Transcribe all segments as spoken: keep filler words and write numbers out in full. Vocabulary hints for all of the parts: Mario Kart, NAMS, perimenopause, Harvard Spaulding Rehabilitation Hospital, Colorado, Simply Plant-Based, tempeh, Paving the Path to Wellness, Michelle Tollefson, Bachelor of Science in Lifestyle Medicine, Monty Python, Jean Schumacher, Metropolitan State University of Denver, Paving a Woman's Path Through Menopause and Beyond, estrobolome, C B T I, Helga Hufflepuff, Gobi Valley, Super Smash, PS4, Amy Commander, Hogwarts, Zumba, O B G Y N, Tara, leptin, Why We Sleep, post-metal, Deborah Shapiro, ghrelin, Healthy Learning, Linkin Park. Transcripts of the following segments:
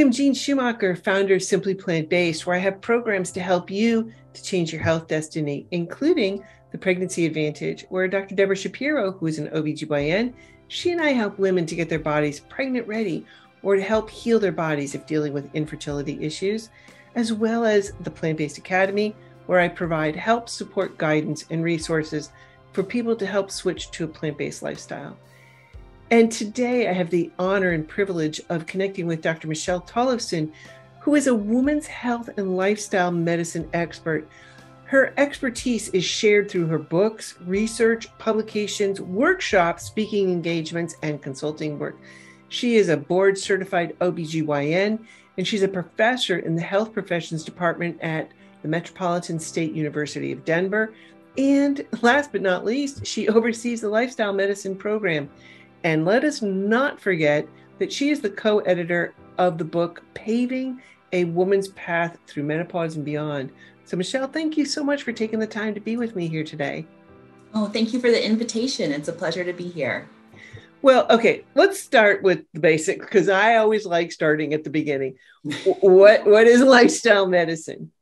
am Jean Schumacher, founder of Simply Plant-Based, where I have programs to help you to change your health destiny, including the Pregnancy Advantage, where Doctor Deborah Shapiro, who is an O B G Y N, she and I help women to get their bodies pregnant ready or to help heal their bodies if dealing with infertility issues, as well as the Plant-Based Academy, where I provide help, support, guidance, and resources for people to help switch to a plant-based lifestyle. And today I have the honor and privilege of connecting with Doctor Michelle Tollefson, who is a women's health and lifestyle medicine expert. Her expertise is shared through her books, research, publications, workshops, speaking engagements, and consulting work. She is a board certified O B G Y N, and she's a professor in the health professions department at the Metropolitan State University of Denver. And last but not least, she oversees the lifestyle medicine program. And let us not forget that she is the co-editor of the book, Paving a Woman's Path Through Menopause and Beyond. So Michelle, thank you so much for taking the time to be with me here today. Oh, thank you for the invitation. It's a pleasure to be here. Well, okay, let's start with the basics, because I always like starting at the beginning. What, what is lifestyle medicine?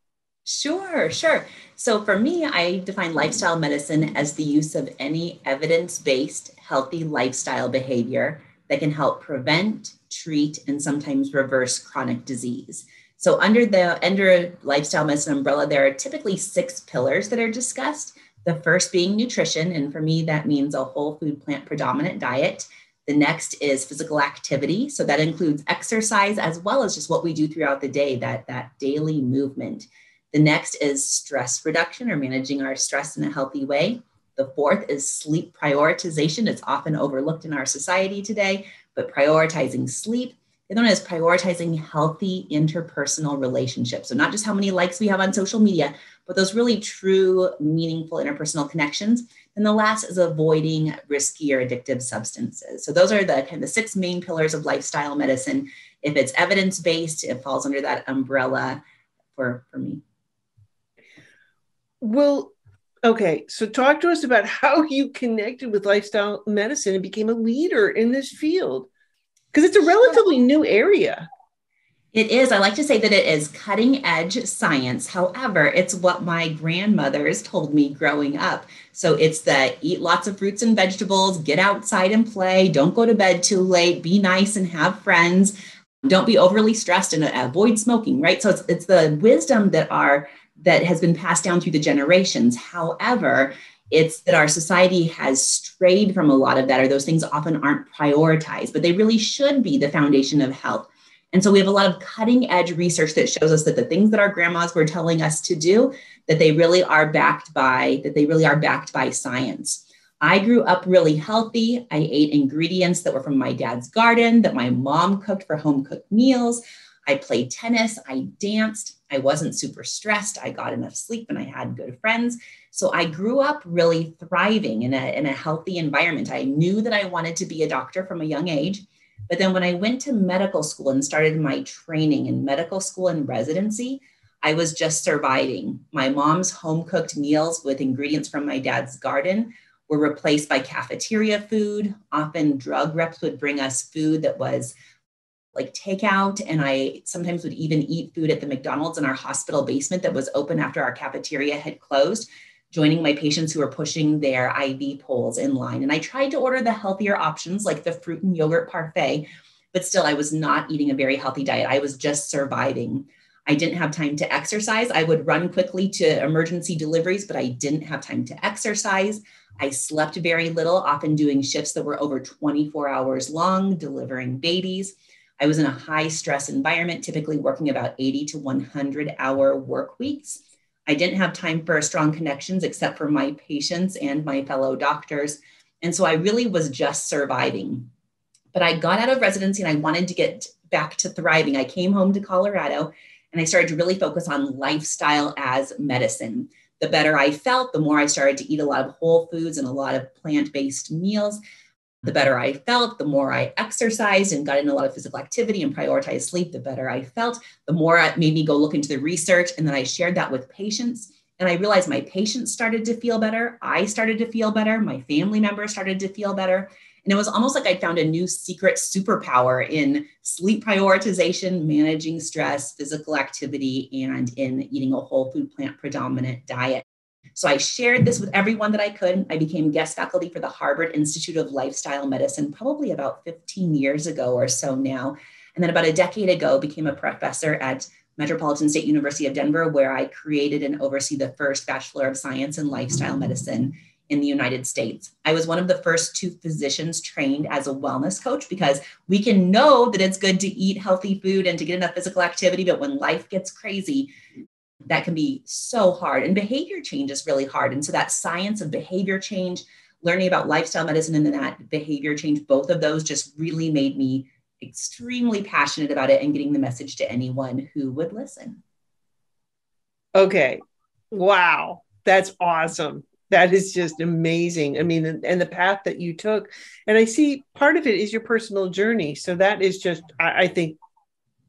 Sure, sure. So for me, I define lifestyle medicine as the use of any evidence-based healthy lifestyle behavior that can help prevent, treat, and sometimes reverse chronic disease. So under the under lifestyle medicine umbrella, there are typically six pillars that are discussed. The first being nutrition. And for me, that means a whole food, plant predominant diet. The next is physical activity. So that includes exercise as well as just what we do throughout the day, that, that daily movement. The next is stress reduction, or managing our stress in a healthy way. The fourth is sleep prioritization. It's often overlooked in our society today, but prioritizing sleep. The other one is prioritizing healthy interpersonal relationships. So not just how many likes we have on social media, but those really true, meaningful interpersonal connections. And the last is avoiding risky or addictive substances. So those are the kind of the six main pillars of lifestyle medicine. If it's evidence-based, it falls under that umbrella for, for me. Well, okay, so talk to us about how you connected with lifestyle medicine and became a leader in this field, because it's a relatively new area. It is. I like to say that it is cutting edge science. However, it's what my grandmothers told me growing up. So it's the eat lots of fruits and vegetables, get outside and play, don't go to bed too late, be nice and have friends, don't be overly stressed, and avoid smoking, right? So it's, it's the wisdom that our that has been passed down through the generations. However, it's that our society has strayed from a lot of that, or those things often aren't prioritized, but they really should be the foundation of health. And so we have a lot of cutting edge research that shows us that the things that our grandmas were telling us to do, that they really are backed by, that they really are backed by science. I grew up really healthy. I ate ingredients that were from my dad's garden, that my mom cooked for home cooked meals. I played tennis, I danced, I wasn't super stressed, I got enough sleep, and I had good friends. So I grew up really thriving in a, in a healthy environment. I knew that I wanted to be a doctor from a young age. But then when I went to medical school and started my training in medical school and residency, I was just surviving. My mom's home-cooked meals with ingredients from my dad's garden were replaced by cafeteria food. Often drug reps would bring us food that was like takeout. And I sometimes would even eat food at the McDonald's in our hospital basement that was open after our cafeteria had closed, joining my patients who were pushing their I V poles in line. And I tried to order the healthier options like the fruit and yogurt parfait, but still I was not eating a very healthy diet. I was just surviving. I didn't have time to exercise. I would run quickly to emergency deliveries, but I didn't have time to exercise. I slept very little, often doing shifts that were over twenty-four hours long, delivering babies. I was in a high stress environment, typically working about eighty to one hundred hour work weeks. I didn't have time for strong connections except for my patients and my fellow doctors. And so I really was just surviving. But I got out of residency and I wanted to get back to thriving. I came home to Colorado and I started to really focus on lifestyle as medicine. The better I felt, the more I started to eat a lot of whole foods and a lot of plant-based meals. The better I felt, the more I exercised and got in a lot of physical activity and prioritized sleep, the better I felt, the more it made me go look into the research. And then I shared that with patients. And I realized my patients started to feel better. I started to feel better. My family members started to feel better. And it was almost like I found a new secret superpower in sleep prioritization, managing stress, physical activity, and in eating a whole food plant predominant diet. So I shared this with everyone that I could. I became guest faculty for the Harvard Institute of Lifestyle Medicine probably about fifteen years ago or so now. And then about a decade ago, became a professor at Metropolitan State University of Denver, where I created and oversee the first Bachelor of Science in Lifestyle Medicine in the United States. I was one of the first two physicians trained as a wellness coach, because we can know that it's good to eat healthy food and to get enough physical activity, but when life gets crazy, that can be so hard. And behavior change is really hard. And so that science of behavior change, learning about lifestyle medicine and then that behavior change, both of those just really made me extremely passionate about it and getting the message to anyone who would listen. Okay. Wow. That's awesome. That is just amazing. I mean, and the path that you took, and I see part of it is your personal journey. So that is just, I think,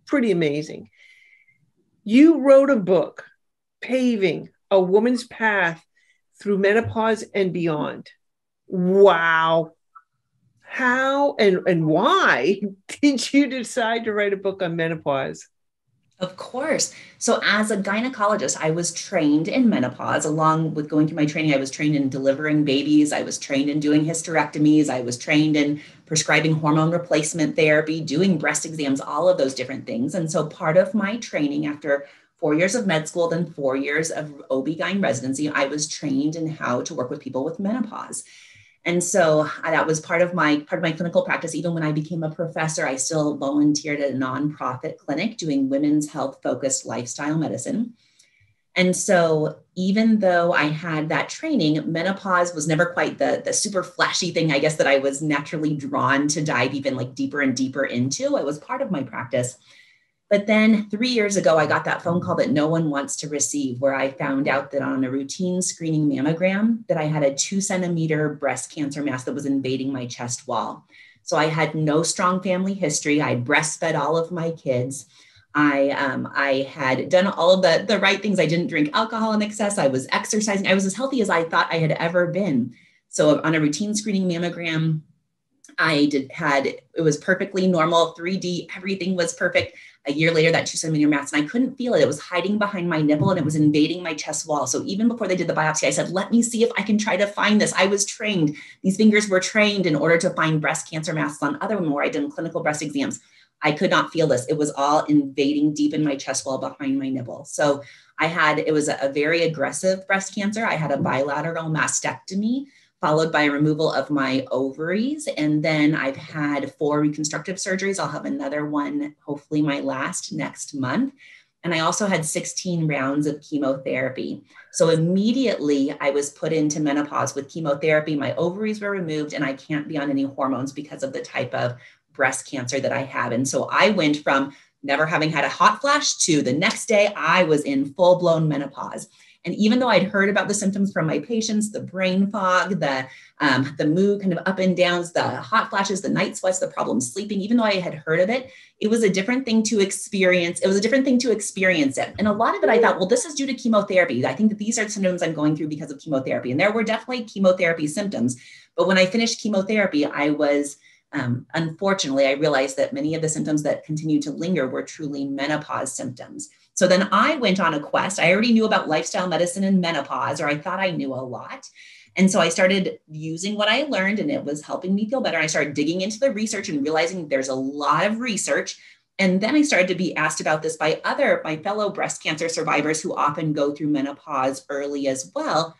pretty amazing. You wrote a book, Paving a Woman's Path Through Menopause and Beyond. Wow. How and, and why did you decide to write a book on menopause? Of course. So as a gynecologist, I was trained in menopause. Along with going through my training, I was trained in delivering babies. I was trained in doing hysterectomies. I was trained in prescribing hormone replacement therapy, doing breast exams, all of those different things. And so part of my training, after four years of med school, then four years of O B G Y N residency, I was trained in how to work with people with menopause. And so that was part of my part of my clinical practice. Even when I became a professor, I still volunteered at a nonprofit clinic doing women's health focused lifestyle medicine. And so even though I had that training, menopause was never quite the, the super flashy thing, I guess, that I was naturally drawn to dive even like deeper and deeper into. It was part of my practice. But then three years ago, I got that phone call that no one wants to receive, where I found out that on a routine screening mammogram that I had a two centimeter breast cancer mass that was invading my chest wall. So I had no strong family history. I breastfed all of my kids. I um, I had done all of the, the right things. I didn't drink alcohol in excess. I was exercising. I was as healthy as I thought I had ever been. So on a routine screening mammogram, I did had, it was perfectly normal, three D, everything was perfect. A year later, that two centimeter mass, and I couldn't feel it. It was hiding behind my nipple and it was invading my chest wall. So even before they did the biopsy, I said, let me see if I can try to find this. I was trained. These fingers were trained in order to find breast cancer masses on other women where I'd done clinical breast exams. I could not feel this. It was all invading deep in my chest wall behind my nipple. So I had, it was a, a very aggressive breast cancer. I had a bilateral mastectomy, followed by a removal of my ovaries. And then I've had four reconstructive surgeries. I'll have another one, hopefully my last next month. And I also had sixteen rounds of chemotherapy. So immediately I was put into menopause with chemotherapy. My ovaries were removed and I can't be on any hormones because of the type of breast cancer that I have. And so I went from never having had a hot flash to the next day I was in full-blown menopause. And even though I'd heard about the symptoms from my patients, the brain fog, the, um, the mood kind of up and downs, the hot flashes, the night sweats, the problem sleeping, even though I had heard of it, it was a different thing to experience. It was a different thing to experience it. And a lot of it, I thought, well, this is due to chemotherapy. I think that these are symptoms I'm going through because of chemotherapy. And there were definitely chemotherapy symptoms. But when I finished chemotherapy, I was, um, unfortunately, I realized that many of the symptoms that continued to linger were truly menopause symptoms. So then I went on a quest. I already knew about lifestyle medicine and menopause, or I thought I knew a lot. And so I started using what I learned and it was helping me feel better. I started digging into the research and realizing there's a lot of research. And then I started to be asked about this by other, my fellow breast cancer survivors who often go through menopause early as well.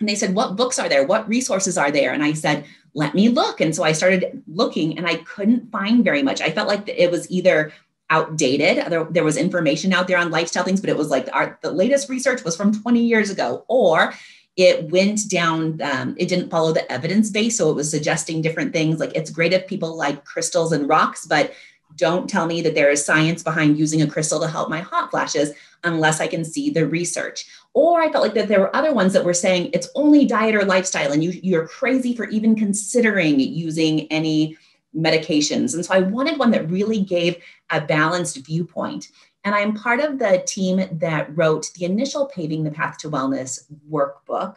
And they said, what books are there? What resources are there? And I said, let me look. And so I started looking and I couldn't find very much. I felt like it was either outdated. There, there was information out there on lifestyle things, but it was like our, the latest research was from twenty years ago, or it went down, um, it didn't follow the evidence base. So it was suggesting different things. Like it's great if people like crystals and rocks, but don't tell me that there is science behind using a crystal to help my hot flashes unless I can see the research. Or I felt like that there were other ones that were saying it's only diet or lifestyle and you, you're crazy for even considering using any medications. And so I wanted one that really gave a balanced viewpoint. And I'm part of the team that wrote the initial Paving the Path to Wellness workbook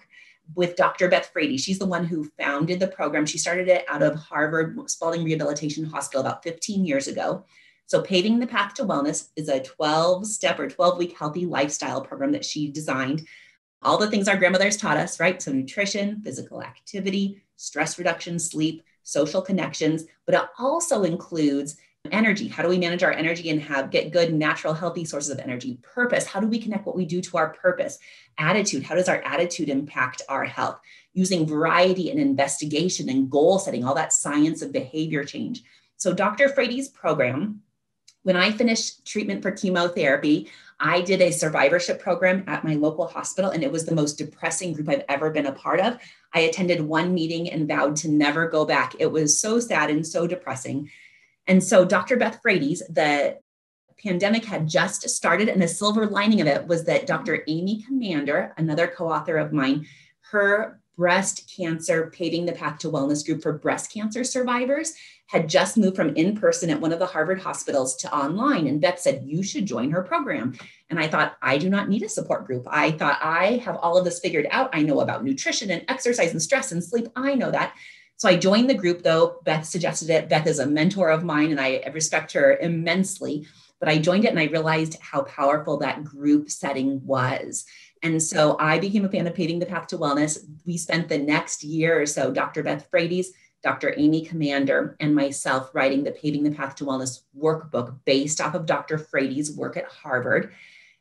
with Doctor Beth Frady. She's the one who founded the program. She started it out of Harvard Spaulding Rehabilitation Hospital about fifteen years ago. So Paving the Path to Wellness is a twelve-step or twelve-week healthy lifestyle program that she designed. All the things our grandmothers taught us, right? So nutrition, physical activity, stress reduction, sleep, social connections, but it also includes energy. How do we manage our energy and have get good, natural, healthy sources of energy? Purpose. How do we connect what we do to our purpose? Attitude. How does our attitude impact our health? Using variety and investigation and goal setting, all that science of behavior change. So Doctor Frady's program, when I finished treatment for chemotherapy, I did a survivorship program at my local hospital, and it was the most depressing group I've ever been a part of. I attended one meeting and vowed to never go back. It was so sad and so depressing. And so Doctor Beth Frady's, the pandemic had just started, and the silver lining of it was that Doctor Amy Commander, another co-author of mine, her breast cancer Paving the Path to Wellness group for breast cancer survivors had just moved from in-person at one of the Harvard hospitals to online. And Beth said, you should join her program. And I thought, I do not need a support group. I thought, I have all of this figured out. I know about nutrition and exercise and stress and sleep. I know that. So I joined the group, though. Beth suggested it. Beth is a mentor of mine, and I respect her immensely. But I joined it, and I realized how powerful that group setting was. And so I became a fan of Paving the Path to Wellness. We spent the next year or so, Doctor Beth Frady's, Doctor Amy Commander, and myself writing the Paving the Path to Wellness workbook based off of Doctor Frady's work at Harvard.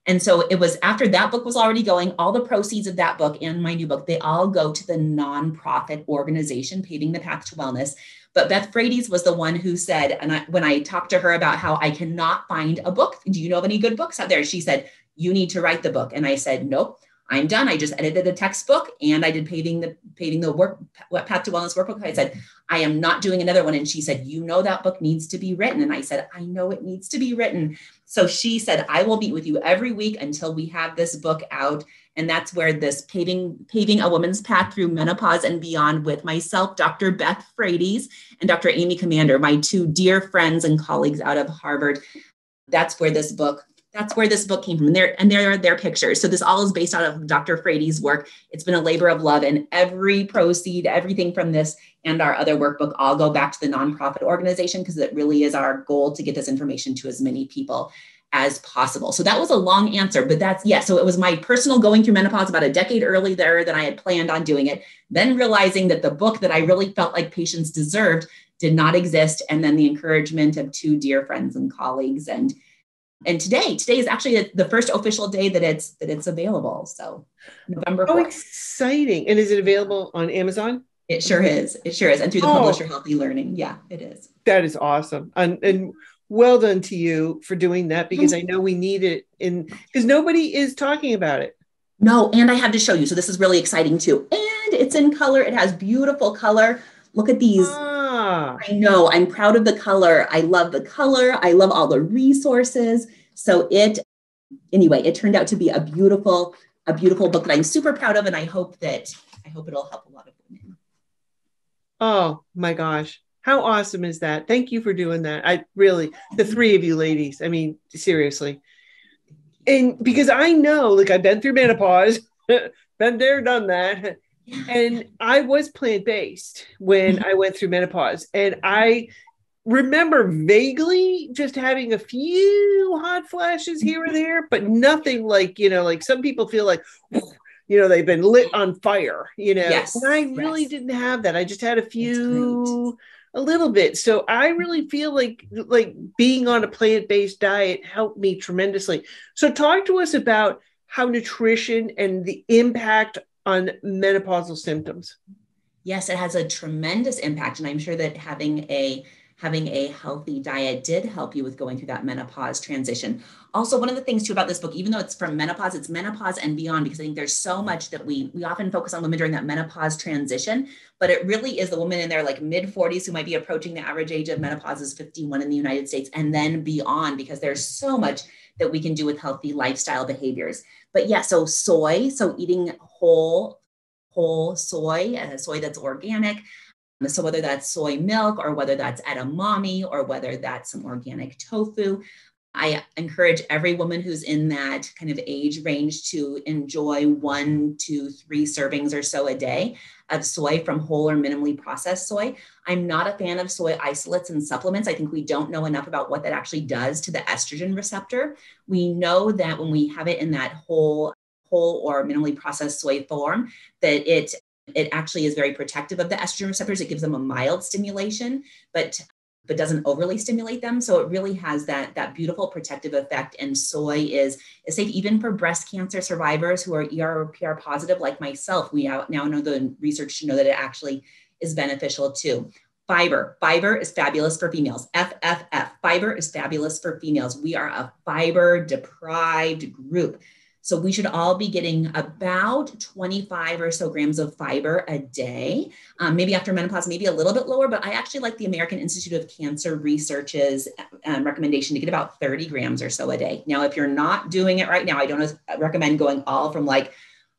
And so it was after that book was already going, all the proceeds of that book and my new book, they all go to the nonprofit organization, Paving the Path to Wellness. But Beth Frady's was the one who said, and I, when I talked to her about how I cannot find a book, do you know of any good books out there? She said, you need to write the book. And I said, nope, I'm done. I just edited a textbook and I did Paving the Paving the work, Path to Wellness workbook. I said, I am not doing another one. And she said, you know, that book needs to be written. And I said, I know it needs to be written. So she said, I will meet with you every week until we have this book out. And that's where this paving, paving a Woman's Path Through Menopause and Beyond with myself, Doctor Beth Frady's, and Doctor Amy Commander, my two dear friends and colleagues out of Harvard. That's where this book That's where this book came from, and there, and there are their pictures. So this all is based out of Doctor Frady's work. It's been a labor of love, and every proceed, everything from this and our other workbook all go back to the nonprofit organization, because it really is our goal to get this information to as many people as possible. So that was a long answer, but that's, yeah, so it was my personal going through menopause about a decade earlier than I had planned on doing it, then realizing that the book that I really felt like patients deserved did not exist, and then the encouragement of two dear friends and colleagues, and And today, today is actually the first official day that it's that it's available. So November fourth. Oh, exciting. And is it available on Amazon? It sure is. It sure is. And through the oh, publisher Healthy Learning. Yeah, it is. That is awesome. And, and well done to you for doing that, because I know we need it, in because nobody is talking about it. No, and I have to show you. So this is really exciting too. And it's in color. It has beautiful color. Look at these. Ah. I know. I'm proud of the color. I love the color. I love all the resources. So it, anyway, it turned out to be a beautiful, a beautiful book that I'm super proud of. And I hope that, I hope it'll help a lot of women. Oh my gosh. How awesome is that? Thank you for doing that. I really, the three of you ladies, I mean, seriously. And because I know, like, I've been through menopause, been there, done that. And I was plant-based when I went through menopause. And I remember vaguely just having a few hot flashes here or there, but nothing like, you know, like some people feel like, you know, they've been lit on fire, you know, yes, and I really yes. didn't have that. I just had a few, a little bit. So I really feel like, like being on a plant-based diet helped me tremendously. So talk to us about how nutrition and the impact on menopausal symptoms. Yes, it has a tremendous impact. And I'm sure that having a having a healthy diet did help you with going through that menopause transition. Also, one of the things too about this book, even though it's from menopause, it's menopause and beyond, because I think there's so much that we, we often focus on women during that menopause transition, but it really is the woman in their like mid forties who might be approaching the average age of menopause is fifty-one in the United States, and then beyond, because there's so much that we can do with healthy lifestyle behaviors. But yeah, so soy, so eating whole, whole soy, uh, soy that's organic, So whether that's soy milk or whether that's edamame or whether that's some organic tofu, I encourage every woman who's in that kind of age range to enjoy one, two, three servings or so a day of soy from whole or minimally processed soy. I'm not a fan of soy isolates and supplements. I think we don't know enough about what that actually does to the estrogen receptor. We know that when we have it in that whole, whole or minimally processed soy form, that it it actually is very protective of the estrogen receptors. It gives them a mild stimulation, but but doesn't overly stimulate them. So it really has that, that beautiful protective effect. And soy is, is safe even for breast cancer survivors who are E R or P R positive like myself. We now know the research to know that it actually is beneficial too. Fiber. Fiber is fabulous for females. F F F. Fiber is fabulous for females. We are a fiber deprived group. So we should all be getting about twenty-five or so grams of fiber a day, um, maybe after menopause, maybe a little bit lower, but I actually like the American Institute of Cancer Research's um, recommendation to get about thirty grams or so a day. Now, if you're not doing it right now, I don't recommend going all from like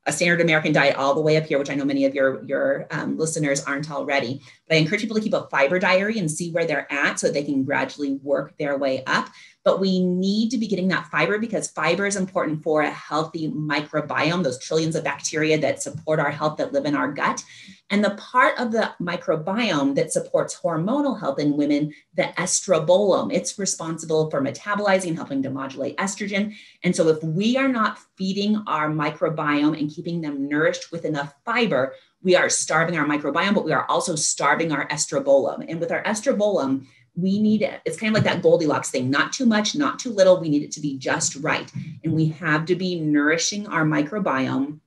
a standard American diet all the way up here, which I know many of your, your um, listeners aren't already, but I encourage people to keep a fiber diary and see where they're at so they can gradually work their way up. But we need to be getting that fiber because fiber is important for a healthy microbiome, those trillions of bacteria that support our health that live in our gut. And the part of the microbiome that supports hormonal health in women, the estrobolome, it's responsible for metabolizing and helping to modulate estrogen. And so if we are not feeding our microbiome and keeping them nourished with enough fiber, we are starving our microbiome, but we are also starving our estrobolome. And with our estrobolome, we need it. It's kind of like that Goldilocks thing, not too much, not too little. We need it to be just right. And we have to be nourishing our microbiome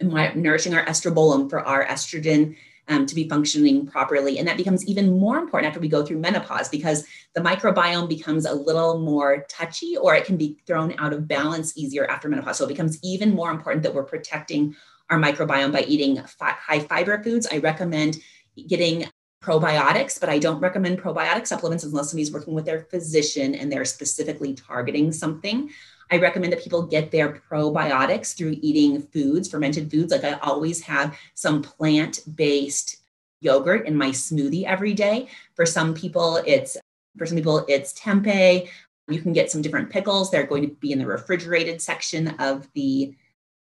and nourishing our estrobolome for our estrogen um, to be functioning properly. And that becomes even more important after we go through menopause because the microbiome becomes a little more touchy or it can be thrown out of balance easier after menopause. So it becomes even more important that we're protecting our microbiome by eating fi- high fiber foods. I recommend getting probiotics, but I don't recommend probiotic supplements unless somebody's working with their physician and they're specifically targeting something. I recommend that people get their probiotics through eating foods, fermented foods. Like I always have some plant-based yogurt in my smoothie every day. For some people, it's for some people it's tempeh. You can get some different pickles. They're going to be in the refrigerated section of the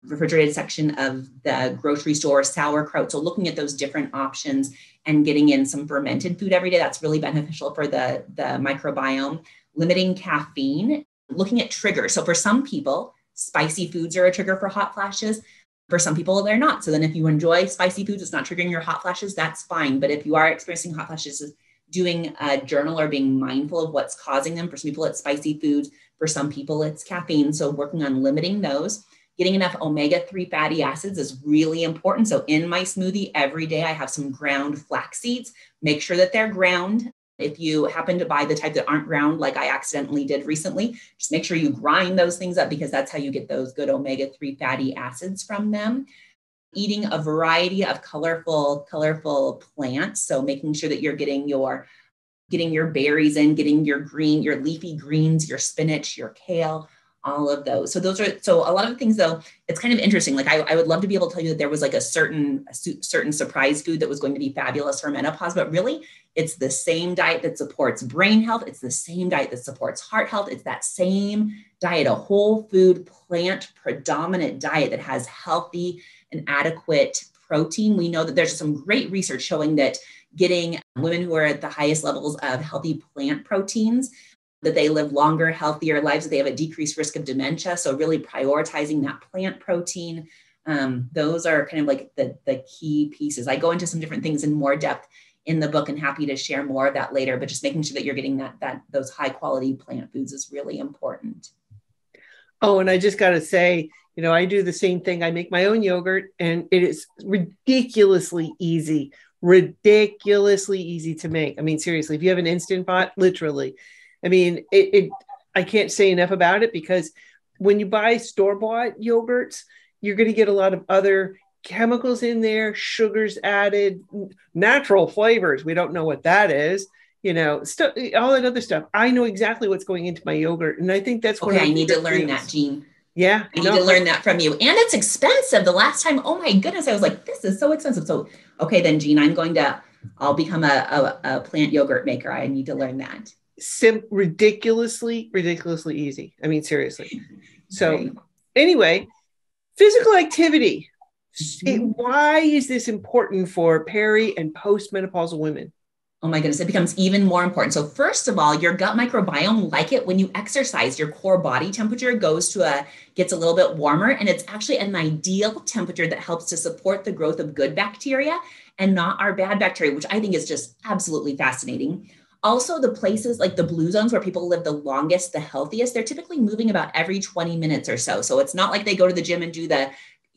refrigerated section of the grocery store, sauerkraut. So looking at those different options and getting in some fermented food every day, that's really beneficial for the, the microbiome. Limiting caffeine, looking at triggers. So for some people, spicy foods are a trigger for hot flashes. For some people, they're not. So then if you enjoy spicy foods, it's not triggering your hot flashes, that's fine. But if you are experiencing hot flashes, doing a journal or being mindful of what's causing them. For some people, it's spicy foods. For some people, it's caffeine. So working on limiting those. Getting enough omega three fatty acids is really important. So in my smoothie every day, I have some ground flax seeds. Make sure that they're ground. If you happen to buy the type that aren't ground, like I accidentally did recently, just make sure you grind those things up because that's how you get those good omega three fatty acids from them. Eating a variety of colorful, colorful plants. So making sure that you're getting your, getting your berries in, getting your green, your leafy greens, your spinach, your kale, all of those. So those are, so a lot of things though, it's kind of interesting. Like I, I would love to be able to tell you that there was like a certain, a su- certain surprise food that was going to be fabulous for menopause, but really it's the same diet that supports brain health. It's the same diet that supports heart health. It's that same diet, a whole food, plant predominant diet that has healthy and adequate protein. We know that there's some great research showing that getting women who are at the highest levels of healthy plant proteins that they live longer, healthier lives, that they have a decreased risk of dementia. So really prioritizing that plant protein. Um, those are kind of like the, the key pieces. I go into some different things in more depth in the book and happy to share more of that later, but just making sure that you're getting that, that those high quality plant foods is really important. Oh, and I just got to say, you know, I do the same thing. I make my own yogurt and it is ridiculously easy, ridiculously easy to make. I mean, seriously, if you have an Instant Pot, literally, I mean, it, it. I can't say enough about it because when you buy store-bought yogurts, you're going to get a lot of other chemicals in there, sugars added, natural flavors. We don't know what that is, you know, stuff, all that other stuff. I know exactly what's going into my yogurt. And I think that's what okay, I need to learn things. That, Jean. Yeah. I need no. to learn that from you. And it's expensive. The last time, oh my goodness, I was like, this is so expensive. So, okay, then Jean, I'm going to I'll become a, a, a plant yogurt maker. I need to learn that. Sim- ridiculously, ridiculously easy. I mean, seriously. So right. Anyway, physical activity. It, why is this important for peri and postmenopausal women? Oh my goodness, it becomes even more important. So first of all, your gut microbiome like it when you exercise. Your core body temperature goes to a, gets a little bit warmer, and it's actually an ideal temperature that helps to support the growth of good bacteria and not our bad bacteria, which I think is just absolutely fascinating. Also, the places like the blue zones where people live the longest, the healthiest, they're typically moving about every twenty minutes or so. So it's not like they go to the gym and do the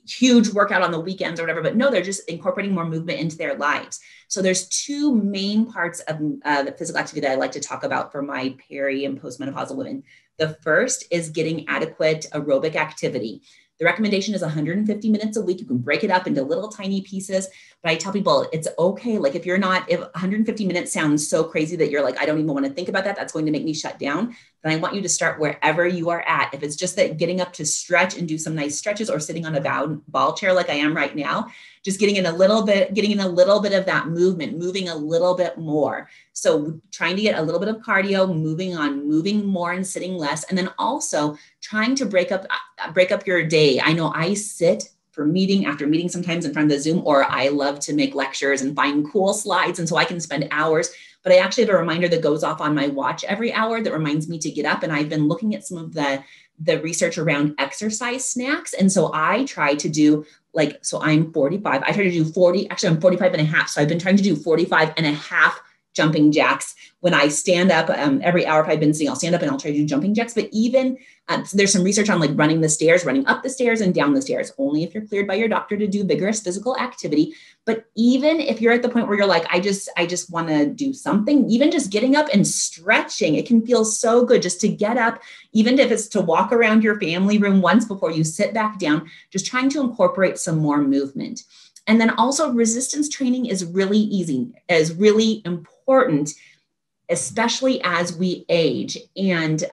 huge workout on the weekends or whatever, but no, they're just incorporating more movement into their lives. So there's two main parts of uh, the physical activity that I like to talk about for my peri and postmenopausal women. The first is getting adequate aerobic activity. The recommendation is one hundred fifty minutes a week. You can break it up into little tiny pieces, but I tell people it's okay. Like if you're not, if one hundred fifty minutes sounds so crazy that you're like, I don't even want to think about that, that's going to make me shut down, then I want you to start wherever you are at. If it's just that getting up to stretch and do some nice stretches, or sitting on a bow, ball chair like I am right now, just getting in a little bit, getting in a little bit of that movement, moving a little bit more. So trying to get a little bit of cardio, moving on, moving more and sitting less, and then also trying to break up, break up your day. I know I sit for meeting after meeting sometimes in front of the Zoom, or I love to make lectures and find cool slides. And so I can spend hours, but I actually have a reminder that goes off on my watch every hour that reminds me to get up. And I've been looking at some of the, the research around exercise snacks. And so I try to do like, so I'm forty-five. I try to do forty, actually I'm forty-five and a half. So I've been trying to do forty-five and a half jumping jacks. When I stand up um, every hour, if I've been sitting, I'll stand up and I'll try to do jumping jacks. But even uh, so there's some research on like running the stairs, running up the stairs and down the stairs, only if you're cleared by your doctor to do vigorous physical activity. But even if you're at the point where you're like, I just, I just want to do something, even just getting up and stretching, it can feel so good just to get up, even if it's to walk around your family room once before you sit back down, just trying to incorporate some more movement. And then also resistance training is really easy, is really important, especially as we age. And,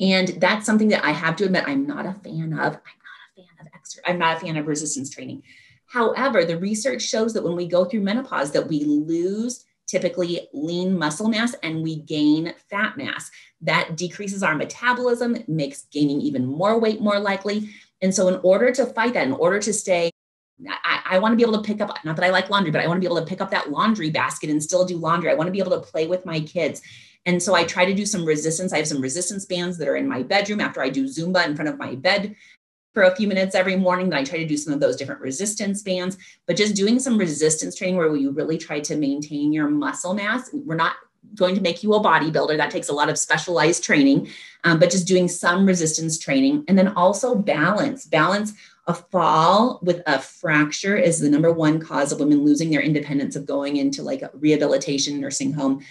and that's something that I have to admit, I'm not a fan of, I'm not a fan of extra, I'm not a fan of resistance training. However, the research shows that when we go through menopause, that we lose typically lean muscle mass and we gain fat mass. That decreases our metabolism, it makes gaining even more weight more likely. And so in order to fight that, in order to stay, I, I want to be able to pick up, not that I like laundry, but I want to be able to pick up that laundry basket and still do laundry. I want to be able to play with my kids. And so I try to do some resistance. I have some resistance bands that are in my bedroom after I do Zumba in front of my bed for a few minutes every morning. Then I try to do some of those different resistance bands, but just doing some resistance training where you really try to maintain your muscle mass. We're not going to make you a bodybuilder. That takes a lot of specialized training, um, but just doing some resistance training. And then also balance, balance. A fall with a fracture is the number one cause of women losing their independence of going into like a rehabilitation nursing home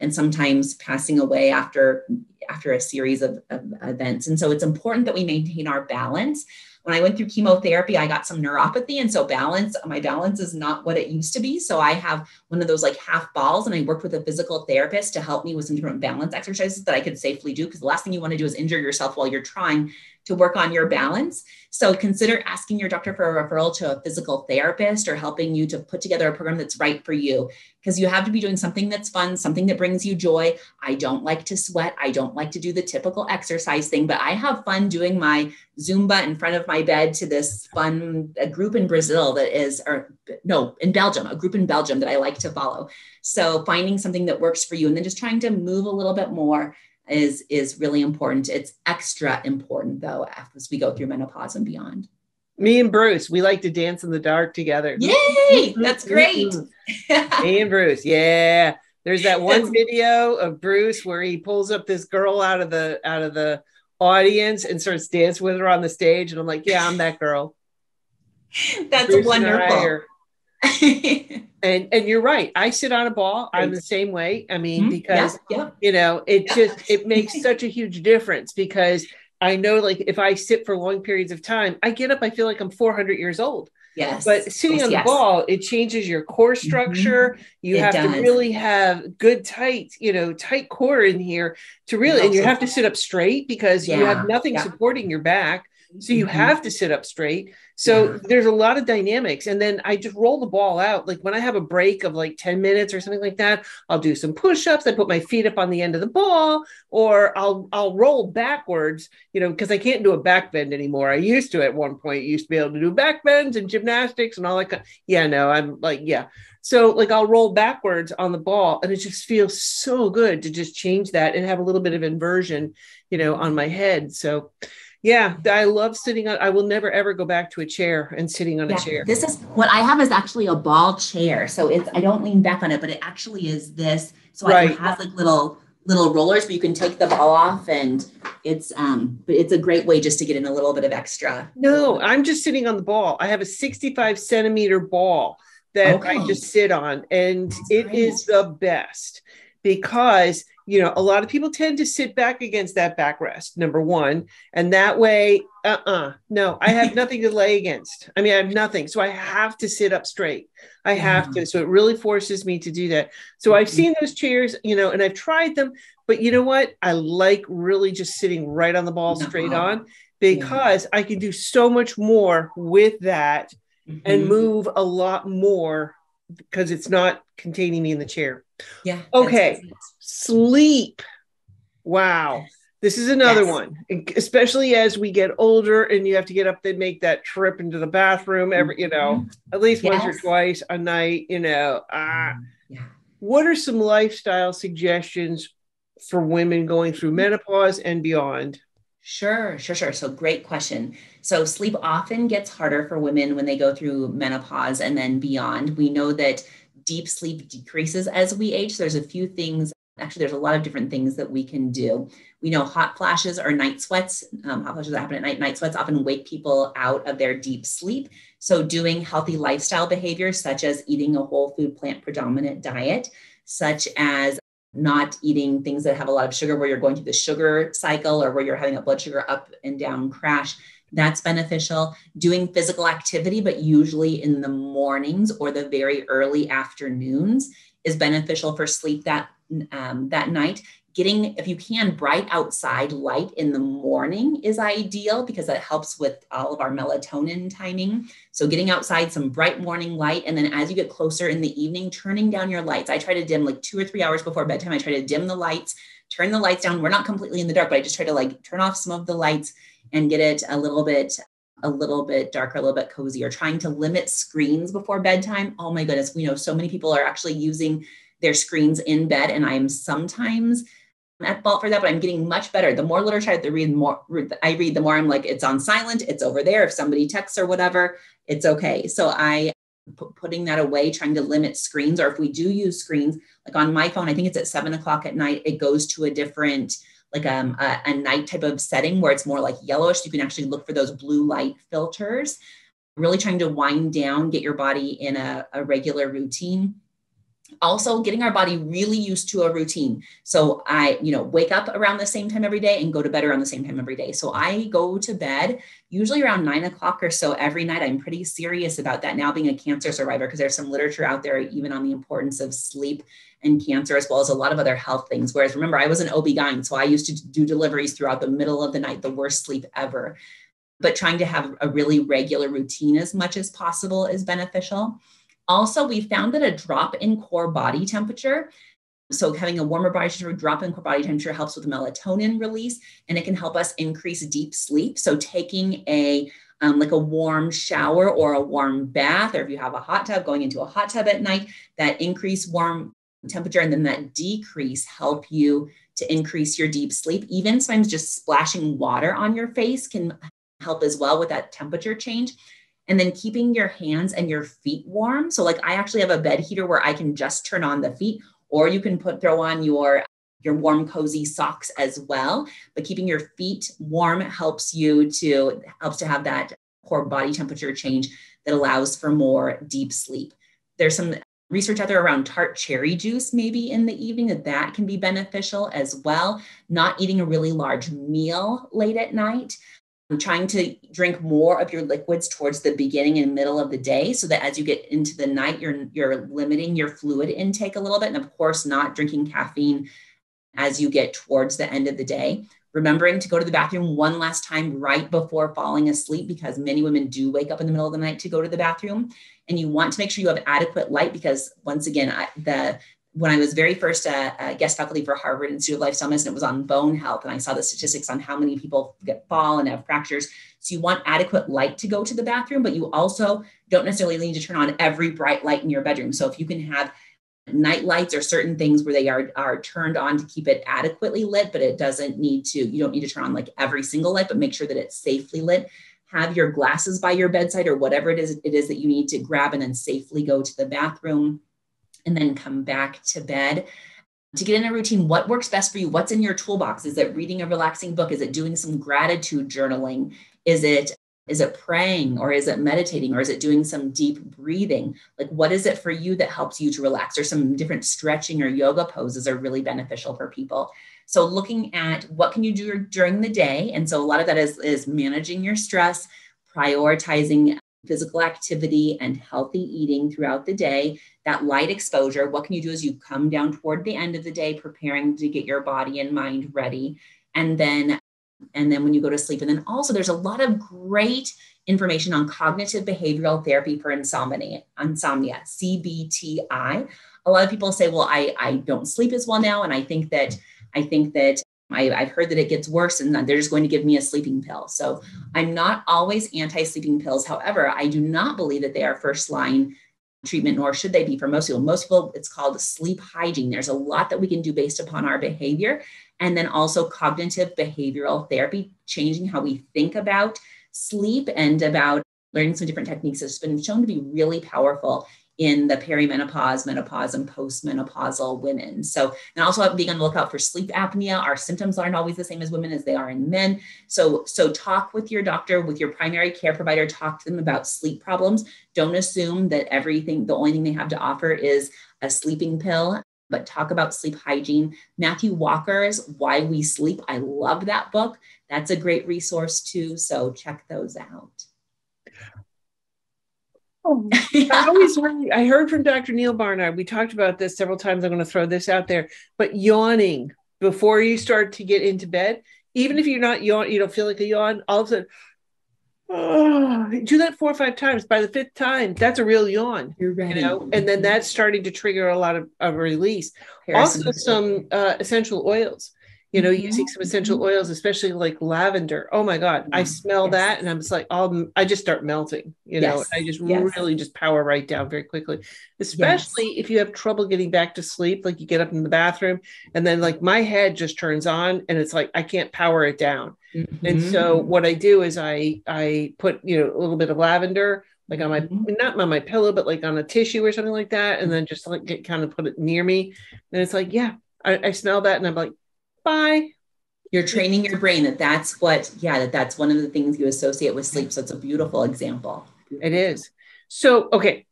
and sometimes passing away after, after a series of, of events. And so it's important that we maintain our balance. When I went through chemotherapy, I got some neuropathy. And so balance, my balance is not what it used to be. So I have one of those like half balls, and I worked with a physical therapist to help me with some different balance exercises that I could safely do. Because the last thing you want to do is injure yourself while you're trying to work on your balance. So consider asking your doctor for a referral to a physical therapist, or helping you to put together a program that's right for you, because you have to be doing something that's fun, something that brings you joy. I don't like to sweat. I don't like to do the typical exercise thing, but I have fun doing my Zumba in front of my bed to this fun a group in Brazil that is, or no, in Belgium, a group in Belgium that I like to follow. So finding something that works for you, and then just trying to move a little bit more is, is really important. It's extra important though, as we go through menopause and beyond. Me and Bruce, we like to dance in the dark together. Yay. That's great. Me and Bruce. Yeah. There's that one video of Bruce where he pulls up this girl out of the, out of the audience and starts dancing with her on the stage. And I'm like, yeah, I'm that girl. That's Bruce wonderful. And, and and you're right. I sit on a ball. I'm the same way. I mean, because, yeah, yeah. you know, it yeah. just, it makes such a huge difference, because I know, like, if I sit for long periods of time, I get up, I feel like I'm four hundred years old. Yes. But sitting yes, on the yes. ball, it changes your core structure. Mm-hmm. You it have does. to really have good, tight, you know, tight core in here to really, and, and you have to sit up straight because yeah. you have nothing yeah. supporting your back. So you mm-hmm. have to sit up straight. So yeah. there's a lot of dynamics. And then I just roll the ball out. Like when I have a break of like ten minutes or something like that, I'll do some push-ups. I put my feet up on the end of the ball, or I'll, I'll roll backwards, you know, because I can't do a back bend anymore. I used to, at one point, used to be able to do back bends and gymnastics and all that. Kind of, yeah, no, I'm like, yeah. So like I'll roll backwards on the ball, and it just feels so good to just change that and have a little bit of inversion, you know, on my head. So yeah, I love sitting on, I will never, ever go back to a chair and sitting on yeah, a chair. This is what I have is actually a ball chair. So it's, I don't lean back on it, but it actually is this. So right. I have like little, little rollers, but you can take the ball off, and it's, um, but it's a great way just to get in a little bit of extra. No, I'm just sitting on the ball. I have a sixty-five centimeter ball that okay. I just sit on, and That's it great. Is the best, because, you know, a lot of people tend to sit back against that backrest, number one. And that way, uh-uh, no, I have nothing to lay against. I mean, I have nothing. So I have to sit up straight. I have yeah. to. So it really forces me to do that. So mm-hmm. I've seen those chairs, you know, and I've tried them, but you know what? I like really just sitting right on the ball no. straight on, because yeah. I can do so much more with that mm-hmm. and move a lot more, because it's not containing me in the chair. Yeah. Okay. Sleep. Wow. This is another yes. one, especially as we get older and you have to get up and make that trip into the bathroom every, you know, at least yes. once or twice a night, you know, uh, yeah. What are some lifestyle suggestions for women going through menopause and beyond? Sure, sure, sure. So great question. So sleep often gets harder for women when they go through menopause and then beyond. We know that deep sleep decreases as we age. There's a few things, actually, there's a lot of different things that we can do. We know hot flashes or night sweats, um, hot flashes that happen at night. Night sweats often wake people out of their deep sleep. So doing healthy lifestyle behaviors, such as eating a whole food, plant predominant diet, such as not eating things that have a lot of sugar, where you're going through the sugar cycle or where you're having a blood sugar up and down crash. That's beneficial. Doing physical activity, but usually in the mornings or the very early afternoons, is beneficial for sleep that, um, that night. Getting, if you can, bright outside light in the morning is ideal, because that helps with all of our melatonin timing. So getting outside, some bright morning light. And then as you get closer in the evening, turning down your lights. I try to dim like two or three hours before bedtime. I try to dim the lights, turn the lights down. We're not completely in the dark, but I just try to like turn off some of the lights and get it a little bit, a little bit darker, a little bit cozier. Trying to limit screens before bedtime. Oh my goodness. We know so many people are actually using their screens in bed, and I'm sometimes at fault for that, but I'm getting much better. The more literature I read, the more I read, the more I'm like, it's on silent, it's over there. If somebody texts or whatever, it's okay. So I p- putting that away, trying to limit screens, or if we do use screens, like on my phone, I think it's at seven o'clock at night, it goes to a different, like um, a, a night type of setting where it's more like yellowish. You can actually look for those blue light filters, really trying to wind down, get your body in a, a regular routine. Also getting our body really used to a routine. So I, you know, wake up around the same time every day and go to bed around the same time every day. So I go to bed usually around nine o'clock or so every night. I'm pretty serious about that now, being a cancer survivor, because there's some literature out there even on the importance of sleep and cancer, as well as a lot of other health things. Whereas remember, I was an O B G Y N, so I used to do deliveries throughout the middle of the night, the worst sleep ever. But trying to have a really regular routine as much as possible is beneficial. Also, we found that a drop in core body temperature, so having a warmer body temperature, drop in core body temperature helps with melatonin release, and it can help us increase deep sleep. So taking a um, like a warm shower or a warm bath, or if you have a hot tub, going into a hot tub at night, that increase warm temperature and then that decrease help you to increase your deep sleep. Even sometimes just splashing water on your face can help as well with that temperature change. And then keeping your hands and your feet warm. So like I actually have a bed heater where I can just turn on the feet, or you can put throw on your, your warm, cozy socks as well. But keeping your feet warm helps you to, helps to have that core body temperature change that allows for more deep sleep. There's some research out there around tart cherry juice, maybe in the evening, that that can be beneficial as well. Not eating a really large meal late at night. I'm trying to drink more of your liquids towards the beginning and middle of the day, so that as you get into the night, you're, you're limiting your fluid intake a little bit. And of course, not drinking caffeine as you get towards the end of the day. remembering to go to the bathroom one last time right before falling asleep, because many women do wake up in the middle of the night to go to the bathroom. And you want to make sure you have adequate light, because once again, I, the when I was very first uh, uh, guest faculty for Harvard Institute of Lifestyle Medicine, it was on bone health. And I saw the statistics on how many people get fall and have fractures. So you want adequate light to go to the bathroom, but you also don't necessarily need to turn on every bright light in your bedroom. So if you can have night lights or certain things where they are, are turned on to keep it adequately lit, but it doesn't need to, you don't need to turn on like every single light, but make sure that it's safely lit. Have your glasses by your bedside or whatever it is, it is that you need to grab and then safely go to the bathroom and then come back to bed. To get in a routine, what works best for you? What's in your toolbox? Is it reading a relaxing book? Is it doing some gratitude journaling? Is it Is it praying, or is it meditating, or is it doing some deep breathing? Like, what is it for you that helps you to relax? Or some different stretching or yoga poses are really beneficial for people. So looking at what can you do during the day. And so a lot of that is, is managing your stress, prioritizing physical activity and healthy eating throughout the day, that light exposure. What can you do as you come down toward the end of the day, preparing to get your body and mind ready? And then And then when you go to sleep. And then also there's a lot of great information on cognitive behavioral therapy for insomnia, insomnia, C B T I. A lot of people say, well, I, I don't sleep as well now. And I think that, I think that I, I've heard that it gets worse and they're just going to give me a sleeping pill. So I'm not always anti-sleeping pills. However, I do not believe that they are first line treatment, nor should they be for most people. Most people, it's called sleep hygiene. There's a lot that we can do based upon our behavior. And then also cognitive behavioral therapy, changing how we think about sleep and about learning some different techniques that's been shown to be really powerful in the perimenopause, menopause, and postmenopausal women. So, and also being on the lookout for sleep apnea. Our symptoms aren't always the same as women as they are in men. So, so talk with your doctor, with your primary care provider, talk to them about sleep problems. Don't assume that everything, the only thing they have to offer is a sleeping pill, but talk about sleep hygiene. Matthew Walker's Why We Sleep. I love that book. That's a great resource too. So check those out. Oh, I always heard, I heard from Doctor Neil Barnard. We talked about this several times. I'm going to throw this out there, but yawning before you start to get into bed, even if you're not yawn, you don't feel like a yawn. All of a sudden, oh, do that four or five times. By the fifth time, that's a real yawn. You're right. You know? And then that's starting to trigger a lot of, of release. Also, some uh, essential oils. You know, mm-hmm. using some essential oils, especially like lavender. Oh my God, I smell yes. that, and I'm just like, I'll, I just start melting. You yes. know, I just yes. really just power right down very quickly. Especially yes. if you have trouble getting back to sleep, like you get up in the bathroom, and then like my head just turns on, and it's like I can't power it down. Mm-hmm. And so what I do is I I put you know a little bit of lavender like on my mm-hmm. not on my pillow, but like on a tissue or something like that, and then just like get kind of put it near me, and it's like yeah, I, I smell that, and I'm like. Bye. You're training your brain that that's what, yeah, that that's one of the things you associate with sleep. So it's a beautiful example. It is. So, okay,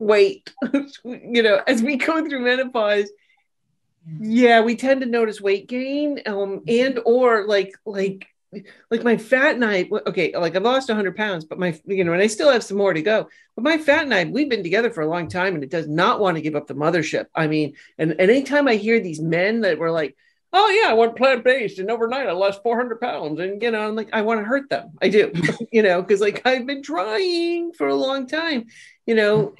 wait, you know, as we go through menopause, yeah, we tend to notice weight gain um, and, or like, like, like my fat night. Okay. Like I've lost a hundred pounds, but my, you know, and I still have some more to go, but my fat night, we've been together for a long time and it does not want to give up the mothership. I mean, and, and anytime I hear these men that were like, oh yeah, I went plant-based and overnight I lost four hundred pounds. And, you know, I'm like, I want to hurt them. I do, you know, cause like I've been trying for a long time, you know,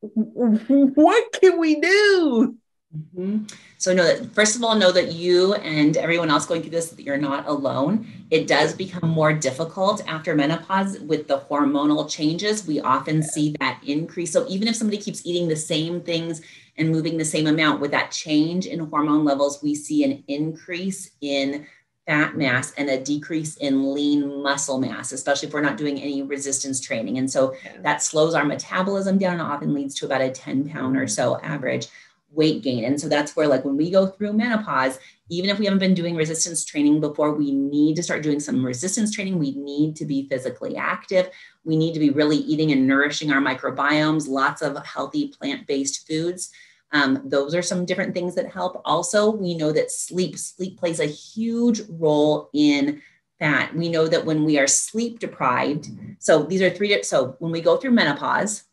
what can we do? Mm-hmm. So know that, first of all, know that you and everyone else going through this, that you're not alone. It does become more difficult after menopause with the hormonal changes. We often see that increase. So even if somebody keeps eating the same things and moving the same amount, with that change in hormone levels, we see an increase in fat mass and a decrease in lean muscle mass, especially if we're not doing any resistance training. And so that slows our metabolism down and often leads to about a ten pound or so average weight gain. And so that's where, like, when we go through menopause, even if we haven't been doing resistance training before, we need to start doing some resistance training. We need to be physically active. We need to be really eating and nourishing our microbiomes, lots of healthy plant-based foods. Um, those are some different things that help. Also, we know that sleep, sleep plays a huge role in fat. We know that when we are sleep deprived, so these are three, so when we go through menopause,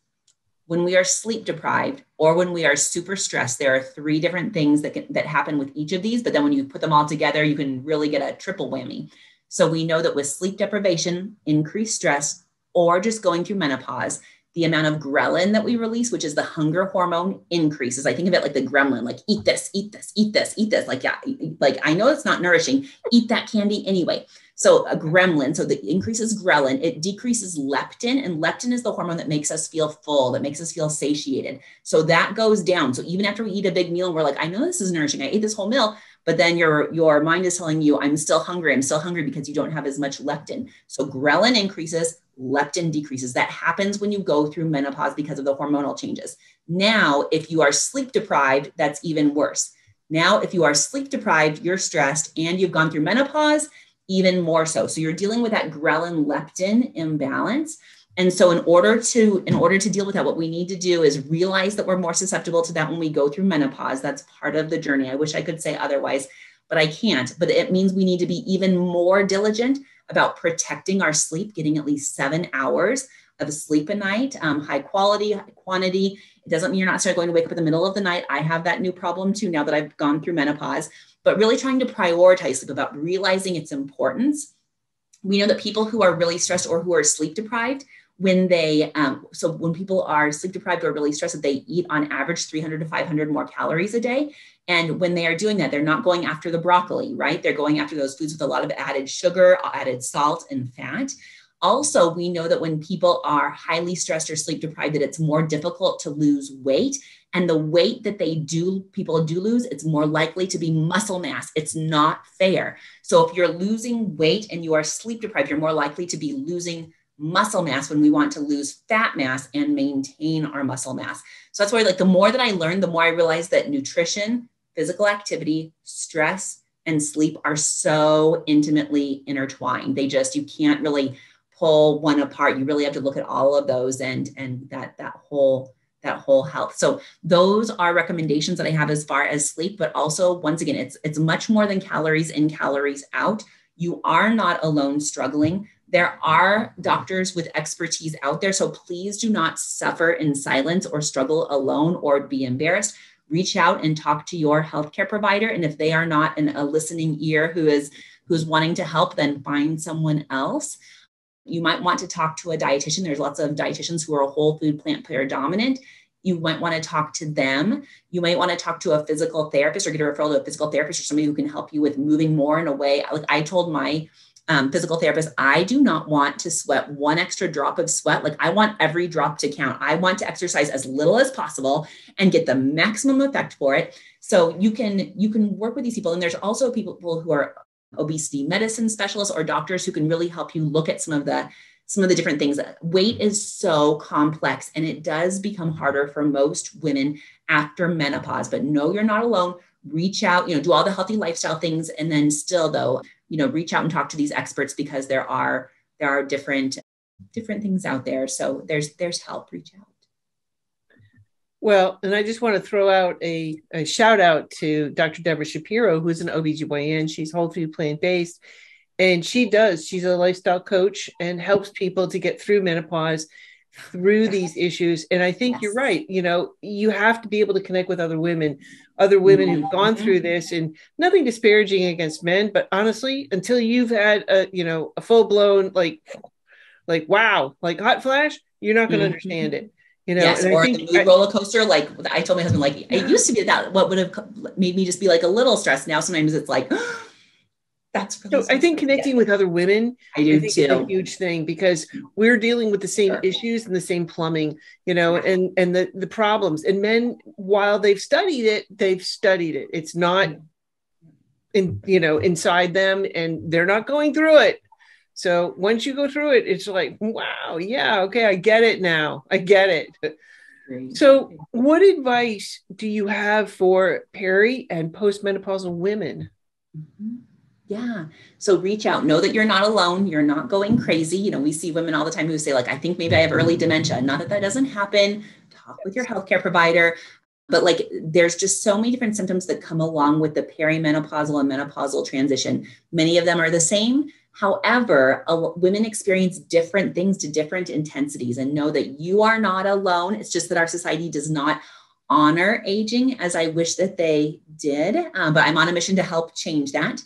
When we are sleep deprived or when we are super stressed, there are three different things that can, that happen with each of these. But then when you put them all together, you can really get a triple whammy. So we know that with sleep deprivation, increased stress, or just going through menopause, the amount of ghrelin that we release, which is the hunger hormone, increases. I think of it like the gremlin, like eat this, eat this, eat this, eat this. Like, yeah, like I know it's not nourishing, eat that candy anyway. So a gremlin, so that increases ghrelin, it decreases leptin, and leptin is the hormone that makes us feel full, that makes us feel satiated. So that goes down. So even after we eat a big meal, we're like, I know this is nourishing, I ate this whole meal, but then your, your mind is telling you, I'm still hungry, I'm still hungry because you don't have as much leptin. So ghrelin increases, leptin decreases. That happens when you go through menopause because of the hormonal changes. Now, if you are sleep deprived, that's even worse. Now, if you are sleep deprived, you're stressed, and you've gone through menopause, even more so. So you're dealing with that ghrelin leptin imbalance. And so in order to, in order to deal with that, what we need to do is realize that we're more susceptible to that when we go through menopause. That's part of the journey. I wish I could say otherwise, but I can't. But it means we need to be even more diligent about protecting our sleep, getting at least seven hours of sleep a night, um, high quality, high quantity. It doesn't mean you're not going to wake up in the middle of the night. I have that new problem too, now that I've gone through menopause, but really trying to prioritize sleep, about realizing its importance. We know that people who are really stressed or who are sleep deprived, when they, um, so when people are sleep deprived or really stressed, they eat on average three hundred to five hundred more calories a day. And when they are doing that, they're not going after the broccoli, right? They're going after those foods with a lot of added sugar, added salt, and fat. Also, we know that when people are highly stressed or sleep deprived, that it's more difficult to lose weight. And the weight that they do, people do lose, it's more likely to be muscle mass. It's not fair. So if you're losing weight and you are sleep deprived, you're more likely to be losing muscle mass when we want to lose fat mass and maintain our muscle mass. So that's why, like, the more that I learned, the more I realized that nutrition, physical activity, stress, and sleep are so intimately intertwined. They just, you can't really pull one apart. You really have to look at all of those and, and that, that whole, that whole health. So those are recommendations that I have as far as sleep, but also, once again, it's, it's much more than calories in, calories out. You are not alone struggling. There are doctors with expertise out there. So please do not suffer in silence or struggle alone or be embarrassed. Reach out and talk to your healthcare provider. And if they are not in a listening ear who is, who's wanting to help, then find someone else. You might want to talk to a dietitian. There's lots of dietitians who are whole food, plant predominant. You might want to talk to them. You might want to talk to a physical therapist or get a referral to a physical therapist or somebody who can help you with moving more in a way. Like I told my um, physical therapist, I do not want to sweat one extra drop of sweat. Like I want every drop to count. I want to exercise as little as possible and get the maximum effect for it. So you can, you can work with these people. And there's also people who are obesity medicine specialists or doctors who can really help you look at some of the, some of the different things. Weight is so complex, and it does become harder for most women after menopause, but no, you're not alone. Reach out, you know, do all the healthy lifestyle things. And then still though, you know, reach out and talk to these experts, because there are, there are different, different things out there. So there's, there's help. Reach out. Well, and I just want to throw out a, a shout out to Doctor Deborah Shapiro, who's an O B G Y N. She's whole food plant-based, and she does. She's a lifestyle coach and helps people to get through menopause, through these issues. And I think yes. You're right. You know, you have to be able to connect with other women, other women mm-hmm. who've gone through this, and nothing disparaging against men, but honestly, until you've had a, you know, a full blown, like, like, wow, like hot flash, you're not going to mm-hmm. understand it. You know, yes, and or I think the mood I, roller coaster. Like I told my husband, like it used to be that what would have made me just be like a little stressed. Now sometimes it's like oh, that's. Really so I think connecting yeah. with other women, I do I think too. Is a huge thing, because we're dealing with the same sure. issues and the same plumbing, you know, and and the the problems. And men, while they've studied it, they've studied it. It's not in you know inside them, and they're not going through it. So once you go through it, it's like, wow, yeah, okay, I get it now. I get it. Great. So what advice do you have for peri and postmenopausal women? Mm-hmm. Yeah. So reach out. Know that you're not alone. You're not going crazy. You know, we see women all the time who say, like, I think maybe I have early dementia. Not that that doesn't happen. Talk with your healthcare provider. But like, there's just so many different symptoms that come along with the perimenopausal and menopausal transition. Many of them are the same. However, women experience different things to different intensities, and know that you are not alone. It's just that our society does not honor aging as I wish that they did. Um, but I'm on a mission to help change that.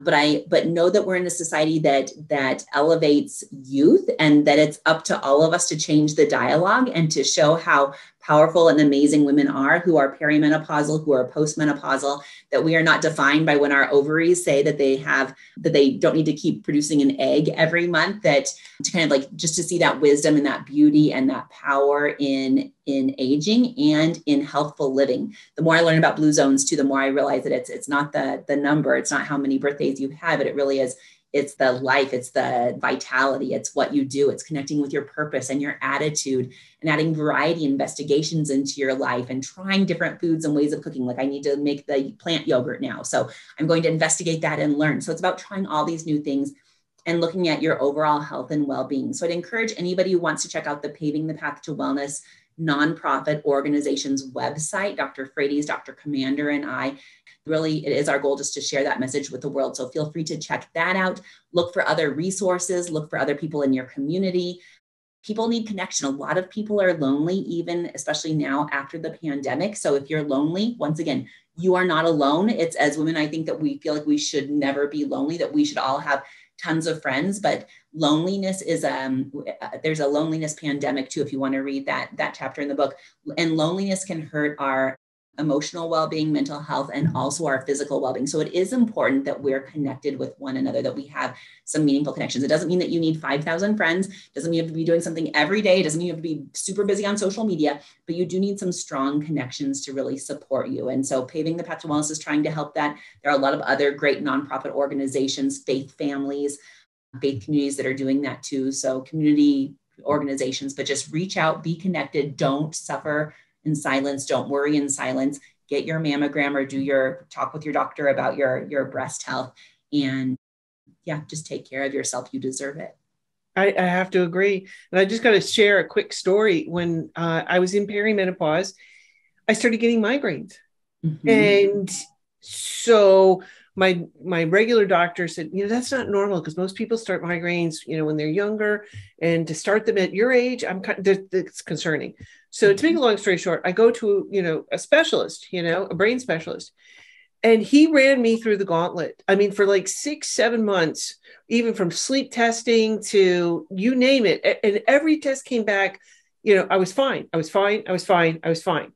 But I, but know that we're in a society that, that elevates youth, and that it's up to all of us to change the dialogue and to show how powerful and amazing women are, who are perimenopausal, who are postmenopausal, that we are not defined by when our ovaries say that they have, that they don't need to keep producing an egg every month, that to kind of like, just to see that wisdom and that beauty and that power in, in aging and in healthful living. The more I learn about blue zones too, the more I realize that it's, it's not the, the number, it's not how many birthdays you have, but it really is, it's the life, it's the vitality, it's what you do, it's connecting with your purpose and your attitude, and adding variety investigations into your life, and trying different foods and ways of cooking. Like I need to make the plant yogurt now, so I'm going to investigate that and learn. So it's about trying all these new things and looking at your overall health and well-being. So I'd encourage anybody who wants to check out the Paving the Path to Wellness nonprofit organization's website. Doctor Frady's, Doctor Commander, and I, really, it is our goal just to share that message with the world. So feel free to check that out. Look for other resources, look for other people in your community. People need connection. A lot of people are lonely, even especially now after the pandemic. So if you're lonely, once again, you are not alone. It's, as women, I think that we feel like we should never be lonely, that we should all have tons of friends, but loneliness is, um, there's a loneliness pandemic too, if you want to read that, that chapter in the book. And loneliness can hurt our emotional well-being, mental health, and also our physical well-being. So it is important that we're connected with one another, that we have some meaningful connections. It doesn't mean that you need five thousand friends. It doesn't mean you have to be doing something every day. It doesn't mean you have to be super busy on social media, but you do need some strong connections to really support you. And so Paving the Path to Wellness is trying to help that. There are a lot of other great nonprofit organizations, faith families, faith communities that are doing that too. So community organizations, but just reach out, be connected, don't suffer in silence. Don't worry in silence. Get your mammogram or do your talk with your doctor about your, your breast health. And yeah, just take care of yourself. You deserve it. I, I have to agree. And I just got to share a quick story. When uh, I was in perimenopause, I started getting migraines. Mm-hmm. And so my, my regular doctor said, you know, that's not normal, because most people start migraines, you know, when they're younger, and to start them at your age, I'm kind of, that's concerning. So to make a long story short, I go to, you know, a specialist, you know, a brain specialist, and he ran me through the gauntlet. I mean, for like six, seven months, even from sleep testing to you name it. And every test came back, you know, I was fine. I was fine. I was fine. I was fine.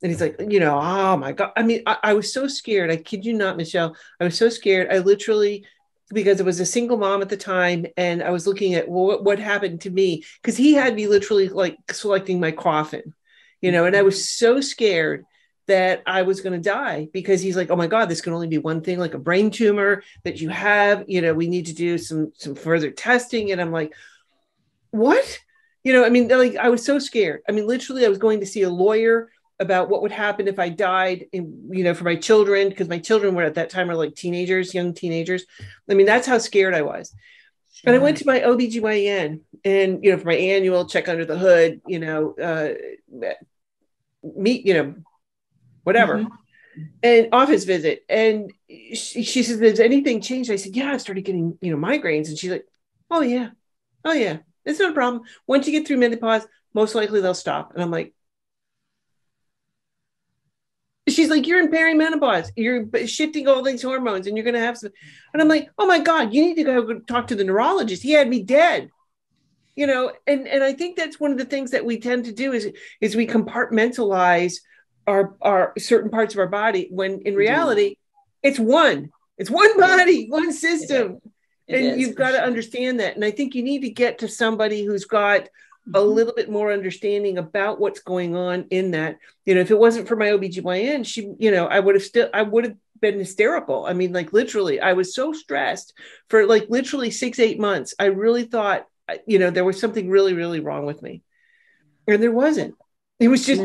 And he's like, you know, oh my God. I mean, I, I was so scared. I kid you not, Michelle. I was so scared. I literally, because I was a single mom at the time, and I was looking at well, what, what happened to me, because he had me literally like selecting my coffin, you know, and I was so scared that I was going to die, because he's like, oh my God, this can only be one thing, like a brain tumor that you have, you know, we need to do some, some further testing. And I'm like, what? You know, I mean, like, I was so scared. I mean, literally I was going to see a lawyer about what would happen if I died, in, you know, for my children, because my children were at that time were like teenagers, young teenagers. I mean, that's how scared I was. Sure. And I went to my O B G Y N and, you know, for my annual check under the hood, you know, uh, meet, you know, whatever, mm-hmm. and office visit. And she, she said, has anything changed? I said, yeah, I started getting, you know, migraines. And she's like, oh yeah, oh yeah, it's not a problem. Once you get through menopause, most likely they'll stop. And I'm like, she's like, you're in perimenopause, you're shifting all these hormones and you're going to have some. And I'm like, oh my God, you need to go talk to the neurologist. He had me dead, you know? And, and I think that's one of the things that we tend to do is, is we compartmentalize our, our certain parts of our body, when in reality it's one, it's one body, one system. It is. It and is, you've got to sure. understand that. And I think you need to get to somebody who's got a little bit more understanding about what's going on in that, you know, if it wasn't for my O B G Y N, she, you know, I would have still, I would have been hysterical. I mean, like literally, I was so stressed for like literally six, eight months. I really thought, you know, there was something really, really wrong with me. And there wasn't, it was just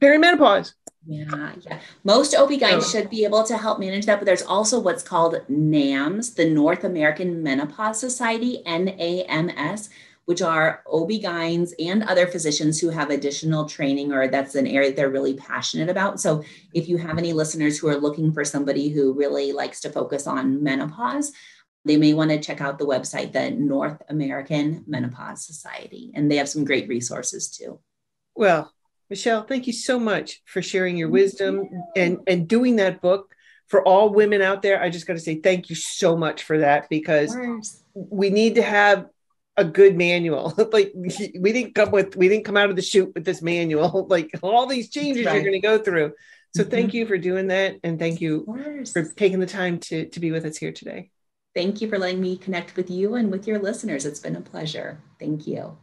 perimenopause. Yeah, yeah. Most O B G Y Ns should be able to help manage that, but there's also what's called NAMS, the North American Menopause Society, N A M S, which are O B G Y Ns and other physicians who have additional training, or that's an area they're really passionate about. So if you have any listeners who are looking for somebody who really likes to focus on menopause, they may want to check out the website, the North American Menopause Society, and they have some great resources too. Well, Michelle, thank you so much for sharing your wisdom and, and doing that book. For all women out there, I just got to say thank you so much for that, because we need to have a good manual. Like we didn't come with, we didn't come out of the chute with this manual, like all these changes right. you're going to go through. So mm-hmm. thank you for doing that. And thank you for taking the time to, to be with us here today. Thank you for letting me connect with you and with your listeners. It's been a pleasure. Thank you.